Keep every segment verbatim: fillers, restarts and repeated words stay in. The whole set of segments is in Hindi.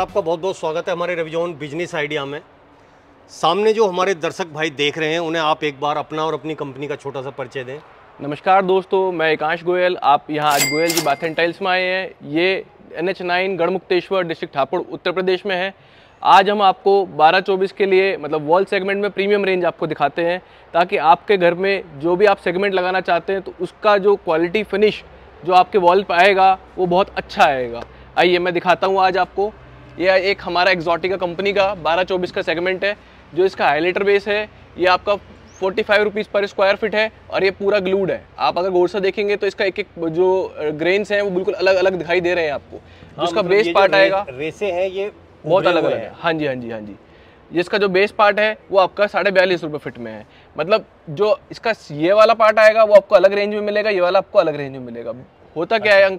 आपका बहुत बहुत स्वागत है हमारे रविजॉन बिजनेस आइडिया में। सामने जो हमारे दर्शक भाई देख रहे हैं उन्हें आप एक बार अपना और अपनी कंपनी का छोटा सा परिचय दें। नमस्कार दोस्तों, मैं एकांश गोयल। आप यहाँ आज Goyal ji bath and tiles में आए हैं। ये N H nine Garhmukteshwar district Hapur Uttar Pradesh में है। आज हम आपको बारह चौबीस के लिए मतलब वॉल सेगमेंट में प्रीमियम रेंज आपको दिखाते हैं, ताकि आपके घर में जो भी आप सेगमेंट लगाना चाहते हैं तो उसका जो क्वालिटी फिनिश जो आपके वॉल पर आएगा वो बहुत अच्छा आएगा। आइए मैं दिखाता हूँ आज आपको। यह एक हमारा एक्जॉटिका कंपनी का बारह चौबीस का सेगमेंट है, जो इसका हाईलाइटर बेस है। ये आपका फोर्टी फाइव रुपीज़ पर स्क्वायर फीट है और ये पूरा ग्लूड है। आप अगर गौर से देखेंगे तो इसका एक एक जो ग्रेन्स हैं वो बिल्कुल अलग अलग दिखाई दे रहे हैं आपको। हाँ, उसका मतलब बेस पार्ट आएगा, रेसे हैं ये बहुत अलग अलग है। हाँ जी हाँ जी हाँ जी जिसका जो बेस पार्ट है वो आपका साढ़े बयालीस रुपये फिट में है। मतलब जो इसका ये वाला पार्ट आएगा वो आपको अलग रेंज में मिलेगा, ये वाला आपको अलग रेंज में मिलेगा। होता क्या है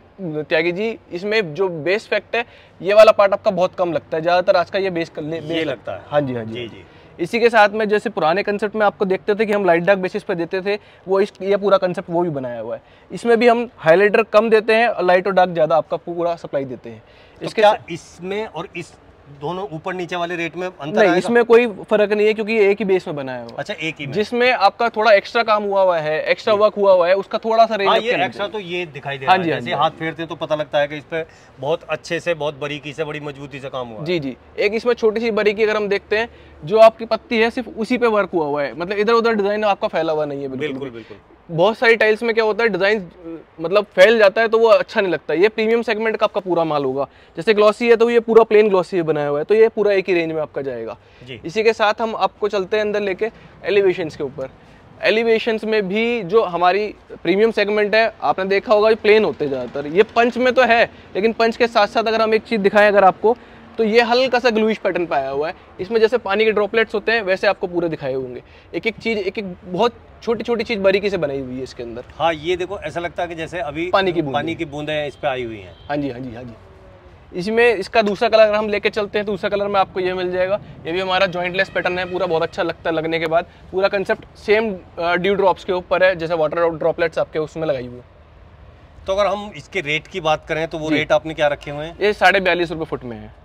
त्यागी जी, इसमें जो बेस फैक्ट है ये वाला पार्ट आपका बहुत कम लगता है, ज़्यादातर आज का ये बेस कर ले बेस लगता है। हाँ जी हाँ जी, जी, जी। इसी के साथ में जैसे पुराने कंसेप्ट में आपको देखते थे कि हम लाइट डार्क बेसिस पे देते थे, वो इस ये पूरा कंसेप्ट वो भी बनाया हुआ है। इसमें भी हम हाईलाइटर कम देते हैं और लाइट और डार्क ज़्यादा आपका पूरा सप्लाई देते हैं। इसके इसमें और इस दोनों ऊपर नीचे वाले रेट में अंतर नहीं, इसमें कोई फर्क नहीं है क्योंकि एक ही बेस में बनाया हुआ। अच्छा, एक ही में। जिसमें आपका थोड़ा एक्स्ट्रा काम हुआ हुआ है, एक्स्ट्रा वर्क हुआ हुआ है, उसका थोड़ा सा रेंज आ, ये एक्स्ट्रा तो ये दिखाई दे रहा है। जैसे हाथ फेरते हैं तो पता लगता है कि इस पे बहुत अच्छे से, बहुत बारीकी से, बड़ी मजबूती से काम हुआ। जी जी एक इसमें छोटी सी बारीकी अगर हम देखते हैं, जो आपकी पत्ती है सिर्फ उसी पे वर्क हुआ हुआ है, मतलब इधर उधर डिजाइन आपका फैला हुआ नहीं है। बिल्कुल बिल्कुल। बहुत सारी टाइल्स में क्या होता है, डिजाइन मतलब फैल जाता है तो वो अच्छा नहीं लगता। ये प्रीमियम सेगमेंट का आपका पूरा माल होगा। जैसे ग्लॉसी है तो ये पूरा प्लेन ग्लॉसी बनाया हुआ है, तो ये पूरा एक ही रेंज में आपका जाएगा। इसी के साथ हम आपको चलते हैं अंदर लेके एलिवेशंस के ऊपर। एलिवेशंस में भी जो हमारी प्रीमियम सेगमेंट है, आपने देखा होगा प्लेन होते ज़्यादातर। ये पंच में तो है, लेकिन पंच के साथ साथ अगर हम एक चीज़ दिखाएं अगर आपको, तो ये हल्का सा ग्लूइश पैटर्न पाया हुआ है। इसमें जैसे पानी के ड्रॉपलेट्स होते हैं वैसे आपको पूरे दिखाए होंगे। एक एक चीज, एक एक बहुत छोटी छोटी चीज बारीकी से बनाई हुई है इसके अंदर। हाँ, ये देखो ऐसा लगता है कि जैसे अभी पानी की पानी की बूंदें इस पे आई हुई हैं। हाँ जी हाँ जी हाँ जी इसमें इसका दूसरा कलर हम लेके चलते हैं। दूसरा कलर में आपको ये मिल जाएगा। ये भी हमारा जॉइंटलेस पैटर्न है, पूरा बहुत अच्छा लगता है लगने के बाद। पूरा कंसेप्ट सेम ड्यू ड्रॉप्स के ऊपर है, जैसे वाटर ड्रॉपलेट्स आपके उसमें लगाई हुई है। तो अगर हम इसके रेट की बात करें तो वो रेट आपने क्या रखे हुए हैं? ये साढ़े बयालीस रुपये फुट में है।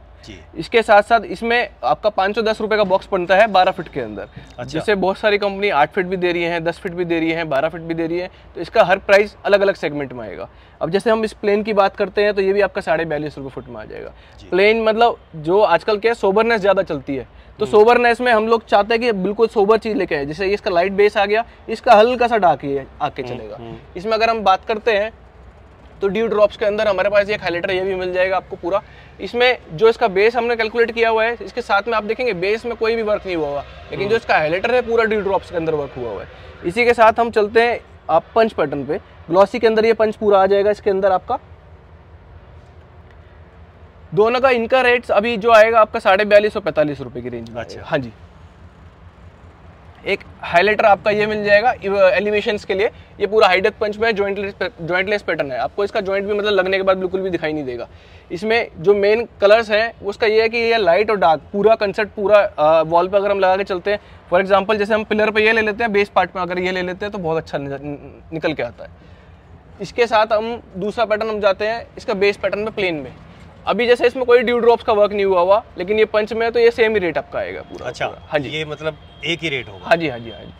इसके साथ साथ इसमें आपका पाँच सौ दस रुपये का बॉक्स बनता है बारह फीट के अंदर। अच्छा। जैसे बहुत सारी कंपनी आठ फीट भी दे रही है, दस फीट भी दे रही है, बारह फीट भी दे रही है, तो इसका हर प्राइस अलग अलग सेगमेंट में आएगा। अब जैसे हम इस प्लेन की बात करते हैं तो ये भी आपका साढ़े बयालीस रुपये फुट में आ जाएगा। प्लेन मतलब जो आजकल क्या सोबरनेस ज़्यादा चलती है, तो सोबरनेस में हम लोग चाहते हैं कि बिल्कुल सोबर चीज़ लेके आए। जैसे इसका लाइट बेस आ गया, इसका हल्का सा डार्क ही आके चलेगा। इसमें अगर हम बात करते हैं तो ड्यू ड्रॉप्स के अंदर हमारे पास ये हाईलाइटर ये भी मिल जाएगा आपको पूरा। इसमें जो इसका बेस हमने कैलकुलेट किया हुआ है, इसके साथ में आप देखेंगे बेस में कोई भी वर्क नहीं हुआ हुआ, लेकिन जो इसका हाईलाइटर है पूरा ड्यू ड्रॉप्स के अंदर वर्क हुआ हुआ है। इसी के साथ हम चलते हैं आप पंच पैटर्न पे। ग्लॉसी के अंदर ये पंच पूरा आ जाएगा। इसके अंदर आपका दोनों का इनका रेट अभी जो आएगा आपका साढ़े बयालीस और पैंतालीस रुपये की रेंज में। अच्छा। हाँ जी, एक हाईलाइटर आपका ये मिल जाएगा एलिवेशंस के लिए। ये पूरा हाइडेड पंच में जॉइंटलेस जॉइंटलेस पैटर्न है। आपको इसका जॉइंट भी मतलब लगने के बाद बिल्कुल भी दिखाई नहीं देगा। इसमें जो मेन कलर्स हैं उसका ये है कि ये लाइट और डार्क पूरा कंसेप्ट पूरा वॉल पे अगर हम लगा के चलते हैं, फॉर एग्जांपल जैसे हम पिलर पे ये ले लेते हैं, बेस पार्ट में अगर ये ले लेते हैं तो बहुत अच्छा निकल के आता है। इसके साथ हम दूसरा पैटर्न हम जाते हैं इसका बेस पैटर्न में प्लेन में। अभी जैसे इसमें कोई ड्यू ड्रॉप्स का वर्क नहीं हुआ हुआ, लेकिन ये पंच में है तो ये सेम ही रेट आपका आएगा पूरा। अच्छा। हाँ जी, ये मतलब एक ही रेट होगा। हाँ जी हाँ जी हाँ जी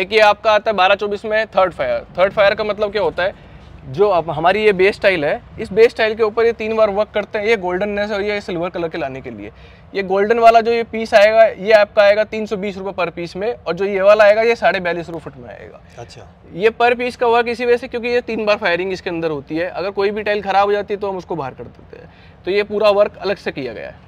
एक ये आपका आता है बारह चौबीस में थर्ड फायर। थर्ड फायर का मतलब क्या होता है, जो हमारी ये बेस टाइल है, इस बेस टाइल के ऊपर ये तीन बार वर्क करते हैं, ये गोल्डननेस और ये सिल्वर कलर के लाने के लिए। ये गोल्डन वाला जो ये पीस आएगा ये आपका आएगा तीन सौ बीस रुपये पर पीस में, और जो ये वाला आएगा ये साढ़े बयालीस रुपये फुट में आएगा। अच्छा। ये पर पीस का वर्क इसी वजह से, क्योंकि ये तीन बार फायरिंग इसके अंदर होती है, अगर कोई भी टाइल खराब हो जाती है तो हम उसको बाहर कर देते हैं, तो ये पूरा वर्क अलग से किया गया है।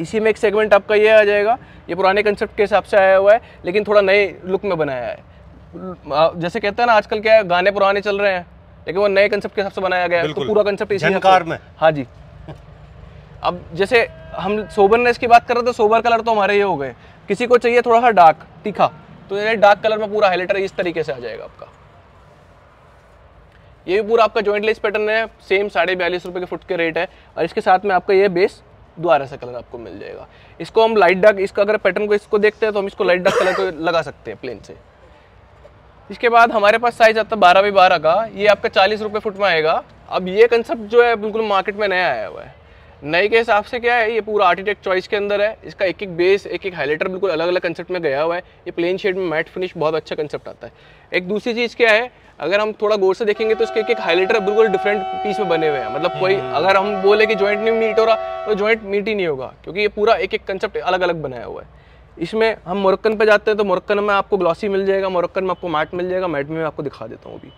इसी में एक सेगमेंट आपका ये आ जाएगा, ये पुराने कंसेप्ट के हिसाब से आया हुआ है लेकिन थोड़ा नए लुक में बनाया है। जैसे कहते हैं ना आजकल क्या है, गाने पुराने चल रहे हैं लेकिन वो नए कंसेप्ट के हिसाब से बनाया गया है, तो पूरा कंसेप्ट इसी झनकार में। हाँ जी। अब जैसे हम सोबरनेस की बात कर रहे थे, सोबर कलर तो हमारे ये हो गए। किसी को चाहिए थोड़ा सा डार्क तीखा, तो ये डार्क कलर में पूरा हाईलाइटर इस तरीके से आ जाएगा आपका। ये भी पूरा आपका जॉइंटलेस पैटर्न है, सेम साढ़े बयालीस रुपये के फुट के रेट है, और इसके साथ में आपका ये बेस दोबारा सा कलर आपको मिल जाएगा। इसको हम लाइट डार्क, इसका अगर पैटर्न को इसको देखते हैं तो हम इसको लाइट डार्क कलर को लगा सकते हैं प्लेन से। इसके बाद हमारे पास साइज आता है बारह बाई बारह का। ये आपका चालीस रुपये फुट में आएगा। अब ये कंसेप्ट जो है बिल्कुल मार्केट में नया आया हुआ है। नए के हिसाब से क्या है, ये पूरा आर्किटेक्ट चॉइस के अंदर है। इसका एक एक बेस, एक एक हाइलाइटर बिल्कुल अलग अलग कंसेप्ट में गया हुआ है। ये प्लेन शेड में मैट फिनिश बहुत अच्छा कंसेप्ट आता है। एक दूसरी चीज़ क्या है, अगर हम थोड़ा गौर से देखेंगे तो इसके एक एक हाइलाइटर बिल्कुल डिफरेंट पीस में बने हुए हैं। मतलब कोई अगर हम बोले कि जॉइंट नहीं मीट हो रहा तो जॉइंट मीट ही नहीं होगा, क्योंकि ये पूरा एक एक कंसेप्ट अलग अलग बनाया हुआ है। इसमें हम मोरक्कन पे जाते हैं तो मोरक्कन में आपको ग्लॉसी मिल जाएगा, मोरक्कन में आपको मैट मिल जाएगा। मैट में मैं आपको दिखा देता हूँ अभी,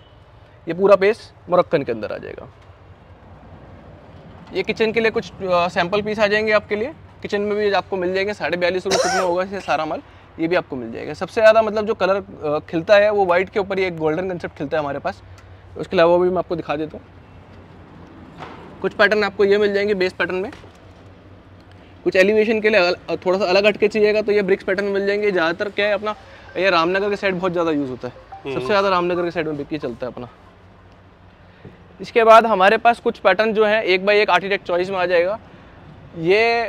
ये पूरा पेस मोरक्कन के अंदर आ जाएगा। ये किचन के लिए कुछ सैम्पल पीस आ जाएंगे आपके लिए, किचन में भी आपको मिल जाएंगे। साढ़े बयालीस रुपये कितने होगा इससे सारा माल, ये भी आपको मिल जाएगा। सबसे ज़्यादा मतलब जो कलर खिलता है वो वाइट के ऊपर ही एक गोल्डन कंसेप्ट खिलता है हमारे पास। उसके अलावा भी मैं आपको दिखा देता हूँ, कुछ पैटर्न आपको ये मिल जाएंगे बेस पैटर्न में। कुछ एलिवेशन के लिए थोड़ा सा अलग हटके चाहिएगा तो ये ब्रिक्स पैटर्न मिल जाएंगे। ज़्यादातर क्या है अपना, ये रामनगर के साइड बहुत ज़्यादा यूज़ होता है, सबसे ज़्यादा रामनगर के साइड में बिक चलता है अपना। इसके बाद हमारे पास कुछ पैटर्न जो है एक बाई एक आर्किटेक्ट चॉइस में आ जाएगा। ये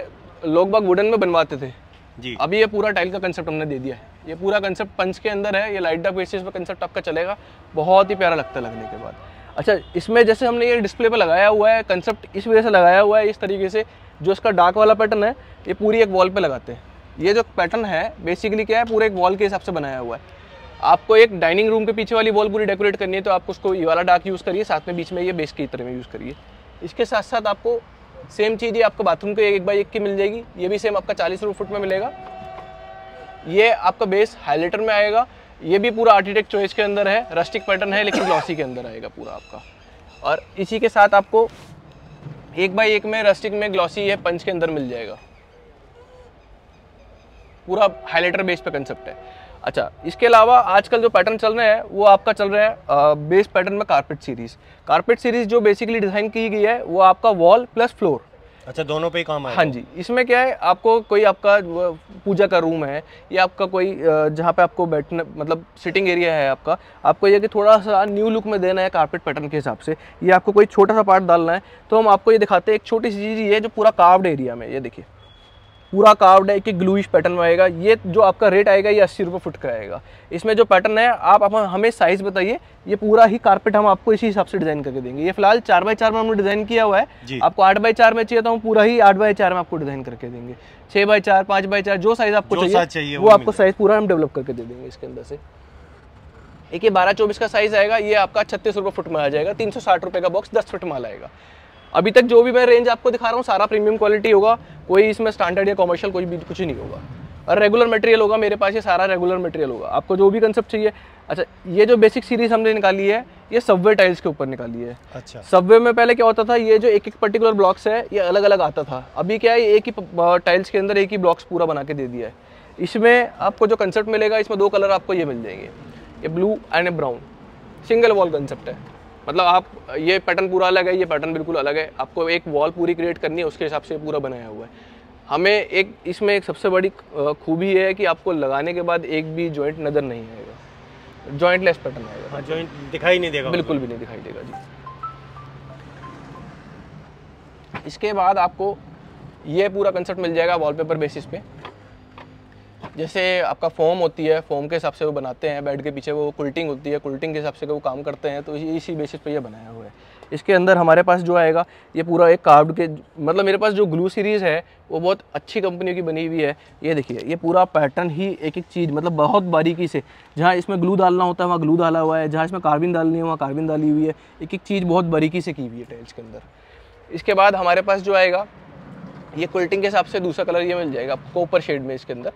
लोग बाग वुडन में बनवाते थे जी, अभी ये पूरा टाइल का कंसेप्ट हमने दे दिया है। ये पूरा कंसेप्ट पंच के अंदर है, ये लाइट डार्क बेसिस पे कंसेप्ट आपका चलेगा, बहुत ही प्यारा लगता है लगने के बाद। अच्छा, इसमें जैसे हमने ये डिस्प्ले पे लगाया हुआ है कंसेप्ट, इस वजह से लगाया हुआ है इस तरीके से। जो इसका डार्क वाला पैटर्न है ये पूरी एक वॉल पे लगाते हैं। ये जो पैटर्न है बेसिकली क्या है, पूरे एक वॉल के हिसाब से बनाया हुआ है। आपको एक डाइनिंग रूम के पीछे वाली वॉल पूरी डेकोरेट करनी है तो आप उसको ये वाला डार्क यूज़ करिए, साथ में बीच में ये बेस की तरह में यूज़ करिए। इसके साथ साथ आपको सेम चीज़ ये आपको बाथरूम के एक बाई एक की मिल जाएगी। ये भी सेम आपका चालीस रुपये फुट में मिलेगा। ये आपका बेस हाईलाइटर में आएगा। ये भी पूरा आर्किटेक्ट चॉइस के अंदर है, रस्टिक पैटर्न है लेकिन ग्लॉसी के अंदर आएगा पूरा आपका। और इसी के साथ आपको एक बाई एक में रस्टिक में ग्लॉसी ये पंच के अंदर मिल जाएगा। पूरा हाइलाइटर बेस पे कंसेप्ट है। अच्छा, इसके अलावा आजकल जो पैटर्न चल रहे हैं वो आपका चल रहा है आ, बेस पैटर्न में कारपेट सीरीज। कारपेट सीरीज जो बेसिकली डिज़ाइन की गई है वो आपका वॉल प्लस फ्लोर, अच्छा दोनों पे ही काम है। हाँ जी, इसमें क्या है आपको कोई आपका पूजा का रूम है या आपका कोई जहाँ पे आपको बैठने मतलब सिटिंग एरिया है आपका, आपको ये कि थोड़ा सा न्यू लुक में देना है कारपेट पैटर्न के हिसाब से, ये आपको कोई छोटा सा पार्ट डालना है तो हम आपको ये दिखाते हैं। एक छोटी सी चीज़ ये जो पूरा कार्व्ड एरिया में, ये देखिए पूरा कार्व्ड है कि ग्लूइश पैटर्न में आएगा। ये जो आपका रेट आएगा ये अस्सी रुपये फुट का आएगा। इसमें जो पैटर्न है आप, आप हमें साइज़ बताइए, ये पूरा ही कारपेट हम आपको इसी हिसाब से डिज़ाइन करके देंगे। ये फिलहाल चार बाई चार में हमने डिज़ाइन किया हुआ है, आपको आठ बाई चार में चाहिए तो हम पूरा ही आठ बाई चार में आपको डिज़ाइन करके देंगे। छः बाई चार, पाँच बाई चार, जो साइज़ आपको चाहिए वो आपको साइज़ पूरा हम डेवलप करके दे देंगे। इसके अंदर से एक ये बारह चौबीस का साइज़ आएगा, ये आपका छत्तीस रुपये फुट में आ जाएगा। तीन सौ साठ रुपये का बॉक्स दस फुट माल आएगा। अभी तक जो भी मैं रेंज आपको दिखा रहा हूँ सारा प्रीमियम क्वालिटी होगा, कोई इसमें स्टैंडर्ड या कॉमर्शियल कोई भी कुछ ही नहीं होगा और रेगुलर मटेरियल होगा। मेरे पास ये सारा रेगुलर मटेरियल होगा, आपको जो भी कंसेप्ट चाहिए। अच्छा, ये जो बेसिक सीरीज हमने निकाली है ये सबवे टाइल्स के ऊपर निकाली है। अच्छा, सबवे में पहले क्या होता था, ये जो एक एक पर्टिकुलर ब्लॉक्स है ये अलग अलग आता था। अभी क्या है एक ही टाइल्स के अंदर एक ही ब्लॉक्स पूरा बना के दे दिया है। इसमें आपको जो कंसेप्ट मिलेगा, इसमें दो कलर आपको ये मिल जाएंगे, ये blue and brown. Single wall concept है, मतलब आप ये पैटर्न पूरा अलग है, ये पैटर्न बिल्कुल अलग है। आपको एक वॉल पूरी क्रिएट करनी है, उसके हिसाब से पूरा बनाया हुआ है। हमें एक इसमें एक सबसे बड़ी खूबी ये है कि आपको लगाने के बाद एक भी जॉइंट नज़र नहीं आएगा, जॉइंटलेस पैटर्न आएगा। हाँ, जॉइंट दिखाई नहीं देगा, बिल्कुल भी नहीं दिखाई देगा जी। इसके बाद आपको ये पूरा कंसेप्ट मिल जाएगा वॉलपेपर बेसिस पे। जैसे आपका फोम होती है, फोम के हिसाब से वो बनाते हैं, बेड के पीछे वो कुल्टिंग होती है, कुल्टिंग के हिसाब से वो काम करते हैं, तो इसी बेसिस पे ये बनाया हुआ है। इसके अंदर हमारे पास जो आएगा ये पूरा एक कार्व्ड के, मतलब मेरे पास जो ग्लू सीरीज़ है वो बहुत अच्छी कंपनियों की बनी हुई है। ये देखिए, ये पूरा पैटर्न ही एक एक चीज़ मतलब बहुत बारीकी से, जहाँ इसमें ग्लू डालना होता है वहाँ ग्लू डाला हुआ है, जहाँ इसमें कार्बिन डालनी है वहाँ कार्बिन डाली हुई है। एक एक चीज़ बहुत बारीकी से की हुई है टाइल्स के अंदर। इसके बाद हमारे पास जो आएगा ये कुल्टिंग के हिसाब से दूसरा कलर ये मिल जाएगा आपको ऊपर शेड में। इसके अंदर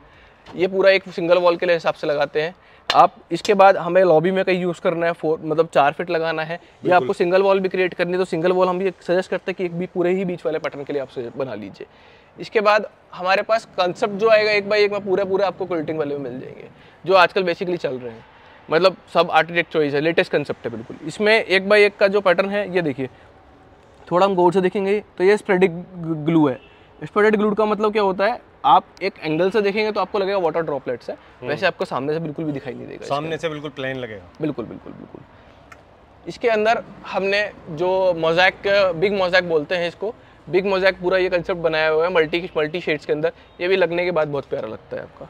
ये पूरा एक सिंगल वॉल के लिए हिसाब से लगाते हैं आप। इसके बाद हमें लॉबी में कहीं यूज़ करना है, फोर मतलब चार फीट लगाना है या आपको सिंगल वॉल भी क्रिएट करनी है तो सिंगल वॉल हम भी सजेस्ट करते हैं कि एक भी पूरे ही बीच वाले पैटर्न के लिए आप बना लीजिए। इसके बाद हमारे पास कंसेप्ट जो आएगा एक बाई एक में पूरे पूरे आपको क्विल्टिंग वाले में मिल जाएंगे, जो आजकल बेसिकली चल रहे हैं। मतलब सब आर्किटेक्ट चॉइस है, लेटेस्ट कंसेप्ट है बिल्कुल। इसमें एक बाई एक का जो पैटर्न है ये देखिए, थोड़ा हम गौर से देखेंगे तो ये स्प्रेडिंग ग्लू है। स्प्रेडेड ग्लू का मतलब क्या होता है, आप एक एंगल से देखेंगे तो आपको लगेगा वाटर ड्रॉपलेट्स है, वैसे आपको सामने से बिल्कुल भी दिखाई नहीं देगा, सामने से बिल्कुल प्लेन लगेगा, बिल्कुल बिल्कुल बिल्कुल। इसके अंदर हमने जो मोज़ैक, बिग मोज़ैक बोलते हैं इसको, बिग मोज़ैक पूरा ये कंसेप्ट बनाया हुआ है मल्टी मल्टी शेड्स के अंदर। ये भी लगने के बाद बहुत प्यारा लगता है आपका।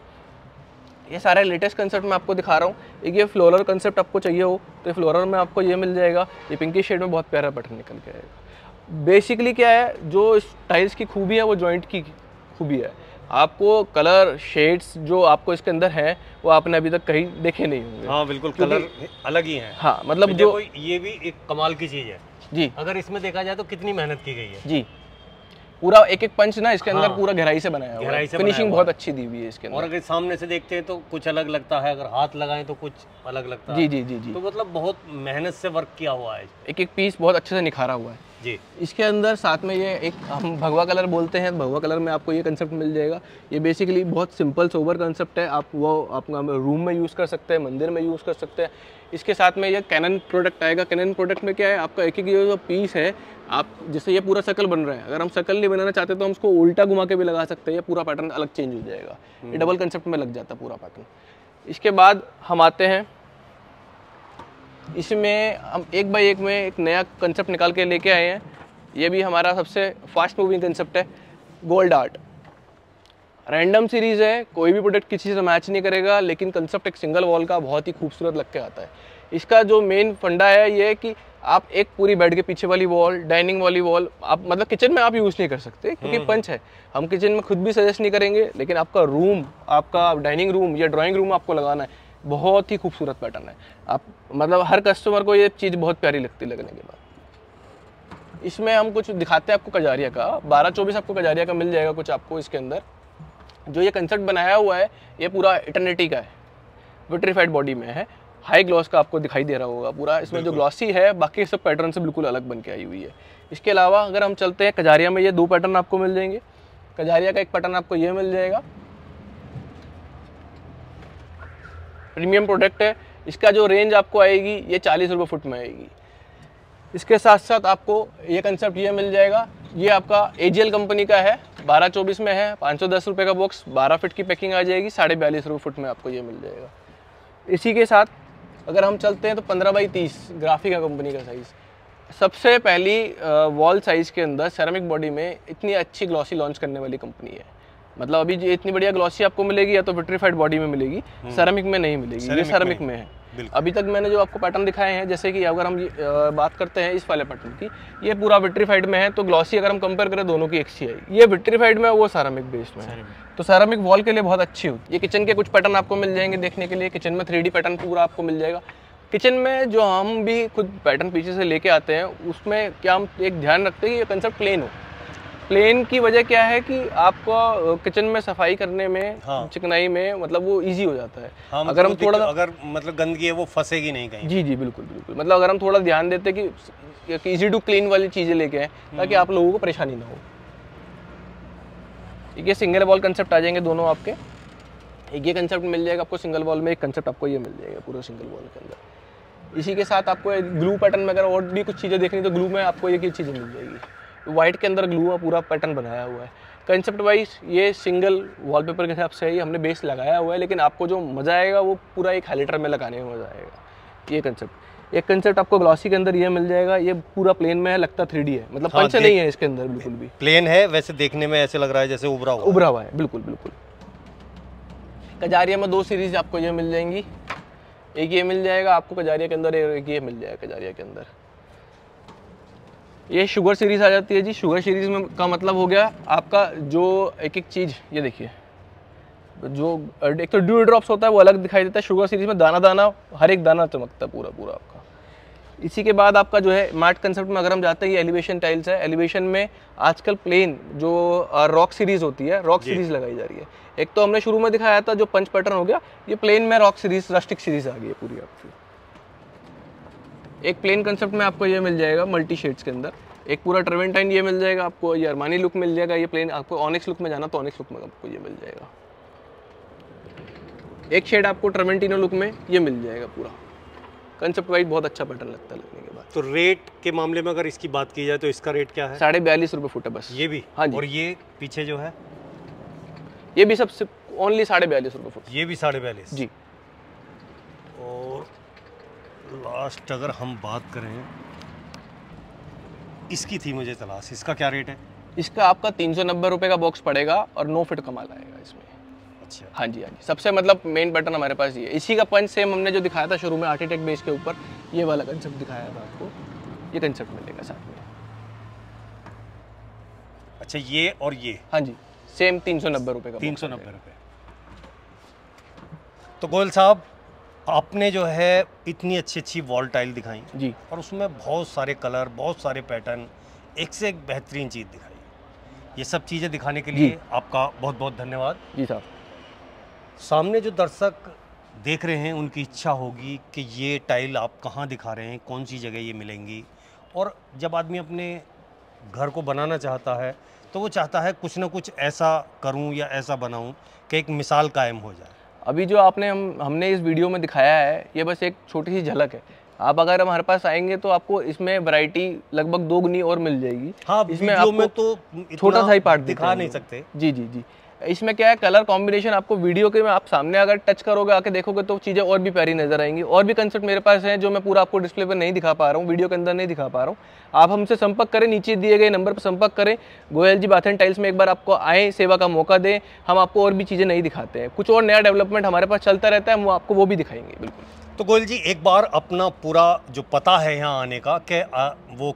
ये सारे लेटेस्ट कंसेप्ट मैं आपको दिखा रहा हूँ। एक ये फ्लोरल कंसेप्ट आपको चाहिए हो तो फ्लोरल में आपको ये मिल जाएगा। ये पिंकी शेड में बहुत प्यारा पैटर्न निकल के आएगा। बेसिकली क्या है, जो टाइल्स की खूबी है वो जॉइंट की खूबी है। आपको कलर शेड्स जो आपको इसके अंदर हैं वो आपने अभी तक कहीं देखे नहीं होंगे। हाँ बिल्कुल, कलर अलग ही हैं। हाँ मतलब जो ये भी एक कमाल की चीज़ है जी। अगर इसमें देखा जाए तो कितनी मेहनत की गई है जी। पूरा एक एक पंच ना इसके अंदर हाँ। पूरा गहराई से बनाया हुआ है, फिनिशिंग बहुत अच्छी दी हुई है इसके अंदर। और अगर सामने से देखते हैं तो कुछ अलग लगता है, अगर हाथ लगाएं तो कुछ अलग लगता है। जी जी जी जी। तो मतलब बहुत मेहनत से वर्क किया हुआ है, एक एक पीस बहुत अच्छे से निखारा हुआ है जी। इसके अंदर साथ में ये एक हम भगवा कलर बोलते हैं, भगवा कलर में आपको ये कंसेप्ट मिल जाएगा। ये बेसिकली बहुत सिंपल सोबर कंसेप्ट है, आप वो अपना रूम में यूज़ कर सकते हैं, मंदिर में यूज़ कर सकते हैं। इसके साथ में ये कैनन प्रोडक्ट आएगा। कैनन प्रोडक्ट में क्या है, आपका एक एक ये जो पीस है, आप जैसे ये पूरा सर्कल बन रहा है, अगर हम सर्कल नहीं बनाना चाहते तो हम उसको उल्टा घुमा के भी लगा सकते हैं, पूरा पैटर्न अलग चेंज हो जाएगा। ये डबल कंसेप्ट में लग जाता है पूरा पैटर्न। इसके बाद हम आते हैं, इसमें हम एक बाई एक में एक नया कंसेप्ट निकाल के लेके आए हैं। ये भी हमारा सबसे फास्ट मूविंग कंसेप्ट है, गोल्ड आर्ट रैंडम सीरीज़ है। कोई भी प्रोडक्ट किसी से मैच नहीं करेगा, लेकिन कंसेप्ट एक सिंगल वॉल का बहुत ही खूबसूरत लग के आता है। इसका जो मेन फंडा है ये कि आप एक पूरी बेड के पीछे वाली वॉल, डाइनिंग वाली वॉल, आप मतलब किचन में आप यूज़ नहीं कर सकते क्योंकि पंच है। हम किचन में खुद भी सजेस्ट नहीं करेंगे, लेकिन आपका रूम, आपका डाइनिंग रूम या ड्राॅइंग रूम आपको लगाना है। बहुत ही खूबसूरत पैटर्न है, आप मतलब हर कस्टमर को ये चीज़ बहुत प्यारी लगती है लगने के बाद। इसमें हम कुछ दिखाते हैं आपको कजारिया का, बारह चौबीस आपको कजारिया का मिल जाएगा कुछ आपको। इसके अंदर जो ये कंसेप्ट बनाया हुआ है ये पूरा इटर्निटी का है, विट्रीफाइड बॉडी में है, हाई ग्लॉस का आपको दिखाई दे रहा होगा पूरा। इसमें जो ग्लॉसी है बाकी सब पैटर्न से बिल्कुल अलग बन के आई हुई है। इसके अलावा अगर हम चलते हैं कजारिया में, ये दो पैटर्न आपको मिल जाएंगे। कजारिया का एक पैटर्न आपको ये मिल जाएगा, प्रीमियम प्रोडक्ट है। इसका जो रेंज आपको आएगी ये चालीस रुपये फुट में आएगी। इसके साथ साथ आपको ये कंसेप्ट ये मिल जाएगा, ये आपका एजीएल कंपनी का है, बारह चौबीस में है, पाँच सौ दस रुपये का बॉक्स, बारह फिट की पैकिंग आ जाएगी, साढ़े बयालीस रुपये फुट में आपको ये मिल जाएगा। इसी के साथ अगर हम चलते हैं तो पंद्रह बाई तीस ग्राफिका कंपनी का साइज़, सबसे पहली वॉल साइज़ के अंदर सेरेमिक बॉडी में इतनी अच्छी ग्लॉसी लॉन्च करने वाली कंपनी है। मतलब अभी जो इतनी बढ़िया ग्लॉसी आपको मिलेगी या तो विट्रीफाइड बॉडी में मिलेगी, सेरेमिक में नहीं मिलेगी, ये सेरेमिक में है। अभी तक मैंने जो आपको पैटर्न दिखाए हैं, जैसे कि अगर हम बात करते हैं इस वाले पैटर्न की, ये पूरा विट्रीफाइड में है, तो ग्लॉसी अगर हम कंपेयर करें दोनों की एक सी आई, ये विट्रीफाइड में, वो सेरेमिक बेस्ड में है, तो सेरेमिक वॉल के लिए बहुत अच्छी होती है। ये किचन के कुछ पैटर्न आपको मिल जाएंगे देखने के लिए, किचन में थ्री डी पैटर्न पूरा आपको मिल जाएगा। किचन में जो हम भी खुद पैटर्न पीछे से लेके आते हैं, उसमें क्या हम एक ध्यान रखते हैं कि ये कंसेप्ट प्लेन हो। प्लेन की वजह क्या है कि आपको किचन में सफाई करने में हाँ। चिकनाई में मतलब वो इजी हो जाता है। हाँ, मतलब अगर हम थोड़ा अगर मतलब गंदगी है वो फंसेगी नहीं कहीं। जी जी बिल्कुल बिल्कुल, मतलब अगर हम थोड़ा ध्यान देते कि, कि इजी टू क्लीन वाली चीज़ें लेके आए ताकि आप लोगों को परेशानी ना हो। ये सिंगल वॉल कंसेप्ट आ जाएंगे दोनों आपके। एक ये कंसेप्ट मिल जाएगा आपको सिंगल वॉल में, एक कंसेप्ट आपको ये मिल जाएगा पूरा सिंगल वॉल के अंदर। इसी के साथ आपको ग्लू पैटर्न में अगर और भी कुछ चीज़ें देखनी तो ग्लू में आपको एक ही चीज़ें मिल जाएगी। वाइट के अंदर ग्लू का पूरा पैटर्न बनाया हुआ है। कंसेप्ट वाइज ये सिंगल वॉलपेपर के हिसाब से ही हमने बेस लगाया हुआ है, लेकिन आपको जो मज़ा आएगा वो पूरा एक हाइलाइटर में लगाने में मज़ा आएगा। ये कंसेप्ट एक कंसेप्ट आपको ग्लॉसी के अंदर ये मिल जाएगा, ये पूरा प्लेन में है, लगता थ्री डी है, मतलब हाँ, पंच नहीं है इसके अंदर, बिल्कुल भी प्लेन है, वैसे देखने में ऐसे लग रहा है जैसे उभरा हुआ उभरा हुआ है, बिल्कुल बिल्कुल। कजारिया में दो सीरीज आपको ये मिल जाएंगी, एक ये मिल जाएगा आपको कजारिया के अंदर, एक ये मिल जाएगा कजारिया के अंदर। ये शुगर सीरीज़ आ जाती है जी। शुगर सीरीज़ में का मतलब हो गया आपका जो एक एक चीज़, ये देखिए जो एक तो ड्यू ड्रॉप्स होता है वो अलग दिखाई देता है, शुगर सीरीज़ में दाना दाना हर एक दाना चमकता है पूरा पूरा आपका। इसी के बाद आपका जो है मैट कंसेप्ट में अगर हम जाते हैं, ये एलिवेशन टाइल्स है। एलिवेशन में आजकल प्लेन जो रॉक सीरीज़ होती है, रॉक सीरीज़ लगाई जा रही है। एक तो हमने शुरू में दिखाया था जो पंच पैटर्न हो गया, ये प्लेन में रॉक सीरीज़, रस्टिक सीरीज़ आ गई है पूरी आपकी। एक प्लेन कंसेप्ट में आपको ये मिल जाएगा मल्टी शेड्स के अंदर, एक पूरा ट्रेवेंटाइन ये मिल जाएगा आपको, ये अरमानी लुक मिल जाएगा, ये प्लेन आपको ऑनिक्स लुक में जाना तो ऑनिक्स लुक में आपको ये मिल जाएगा। एक शेड आपको ट्रेवेंटिनो लुक में ये मिल जाएगा पूरा। कंसेप्ट वाइज बहुत अच्छा पैटर्न लगता है लगने के बाद। तो रेट के मामले में अगर इसकी बात की जाए तो इसका रेट क्या है? साढ़े बयालीस रुपये फुट है बस, ये भी। हाँ जी। और ये पीछे जो है ये भी सबसे ओनली साढ़े बयालीस रुपये फुट, ये भी साढ़े बयालीस जी। और लास्ट अगर हम बात करें इसकी, थी मुझे तलाश, इसका क्या रेट है? इसका आपका तीन सौ नब्बे रुपये का बॉक्स पड़ेगा और नौ फिट का माल आएगा इसमें। अच्छा हाँ जी हाँ जी सबसे मतलब मेन बटन हमारे पास ये, इसी का पंच सेम हमने जो दिखाया था शुरू में आर्किटेक्ट बेस के ऊपर ये वाला कंसेप्ट दिखाया था आपको, ये कंसेप्ट मिलेगा साथ में। अच्छा ये और ये हाँ जी सेम तीन सौ नब्बे रुपये का, तीन सौ नब्बे रुपये। तो गोयल साहब आपने जो है इतनी अच्छी अच्छी वॉल टाइल दिखाई जी और उसमें बहुत सारे कलर बहुत सारे पैटर्न एक से एक बेहतरीन चीज़ दिखाई, ये सब चीज़ें दिखाने के लिए आपका बहुत बहुत धन्यवाद जी साहब। सामने जो दर्शक देख रहे हैं उनकी इच्छा होगी कि ये टाइल आप कहाँ दिखा रहे हैं, कौन सी जगह ये मिलेंगी, और जब आदमी अपने घर को बनाना चाहता है तो वो चाहता है कुछ ना कुछ ऐसा करूँ या ऐसा बनाऊँ कि एक मिसाल कायम हो जाए। अभी जो आपने हम हमने इस वीडियो में दिखाया है ये बस एक छोटी सी झलक है, आप अगर हमारे पास आएंगे तो आपको इसमें वैरायटी लगभग दो गुनी और मिल जाएगी। हाँ, इसमें आपको में तो छोटा सा ही पार्ट दिखा नहीं सकते जी जी जी। इसमें क्या है कलर कॉम्बिनेशन आपको वीडियो के में आप सामने अगर टच करोगे आके देखोगे तो चीज़ें और भी प्यारी नजर आएंगी। और भी कंसेप्ट मेरे पास हैं जो मैं पूरा आपको डिस्प्ले पर नहीं दिखा पा रहा हूँ, वीडियो के अंदर नहीं दिखा पा रहा हूँ। आप हमसे संपर्क करें, नीचे दिए गए नंबर पर संपर्क करें, Goyal ji bath and tiles में एक बार आपको आए, सेवा का मौका दें, हम आपको और भी चीज़ें नहीं दिखाते हैं, कुछ और नया डेवलपमेंट हमारे पास चलता रहता है, हम आपको वो भी दिखाएंगे। बिल्कुल। तो गोयल जी एक बार अपना पूरा जो पता है यहाँ आने का कि वो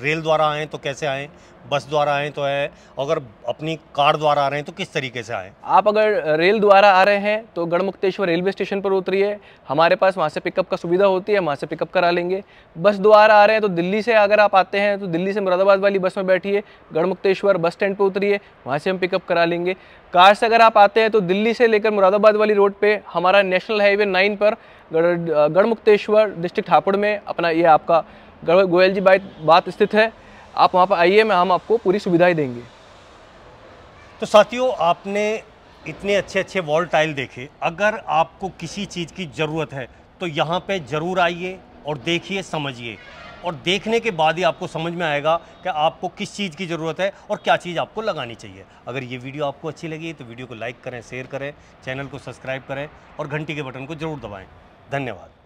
रेल द्वारा आएँ तो कैसे आएँ, बस द्वारा आएँ तो है, अगर अपनी कार द्वारा आ रहे हैं तो किस तरीके से आएँ। आप अगर रेल द्वारा आ रहे हैं तो गढ़मुक्तेश्वर रेलवे स्टेशन पर उतरिए, हमारे पास वहाँ से पिकअप का सुविधा होती है, वहाँ से पिकअप करा लेंगे। बस द्वारा आ रहे हैं तो दिल्ली से अगर आप आते हैं तो दिल्ली से मुरादाबाद वाली बस में बैठिए, गढ़मुक्तेश्वर बस स्टैंड पर उतरिए, वहाँ से हम पिकअप करा लेंगे। कार से अगर आप आते हैं तो दिल्ली से लेकर मुरादाबाद वाली रोड पर हमारा नेशनल हाईवे नाइन पर गढ़मुक्तेश्वर डिस्ट्रिक्ट हापुड़ में अपना ये आपका गोयल जी बात स्थित है, आप वहाँ पर आइए, मैं हम आपको पूरी सुविधाएं देंगे। तो साथियों आपने इतने अच्छे अच्छे वॉल टाइल देखे, अगर आपको किसी चीज़ की ज़रूरत है तो यहाँ पे ज़रूर आइए और देखिए समझिए, और देखने के बाद ही आपको समझ में आएगा कि आपको किस चीज़ की ज़रूरत है और क्या चीज़ आपको लगानी चाहिए। अगर ये वीडियो आपको अच्छी लगी तो वीडियो को लाइक करें, शेयर करें, चैनल को सब्सक्राइब करें और घंटी के बटन को ज़रूर दबाएँ। धन्यवाद।